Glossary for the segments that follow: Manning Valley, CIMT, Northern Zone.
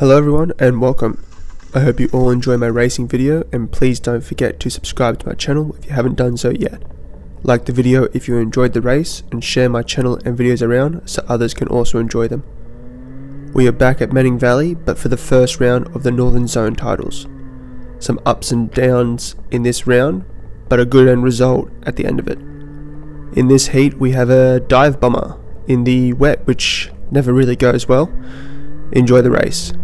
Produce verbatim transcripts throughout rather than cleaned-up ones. Hello everyone and welcome. I hope you all enjoy my racing video, and please don't forget to subscribe to my channel if you haven't done so yet. Like the video if you enjoyed the race, and share my channel and videos around so others can also enjoy them. We are back at Manning Valley, but for the first round of the Northern Zone titles. Some ups and downs in this round, but a good end result at the end of it. In this heat we have a dive bomber in the wet, which never really goes well. Enjoy the race.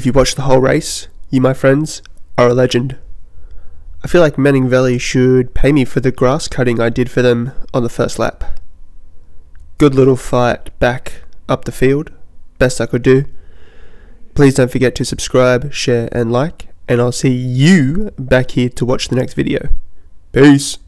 If you watch the whole race, you, my friends, are a legend. I feel like Manning Valley should pay me for the grass cutting I did for them on the first lap. Good little fight back up the field, best I could do. Please don't forget to subscribe, share and like, and I'll see you back here to watch the next video. Peace!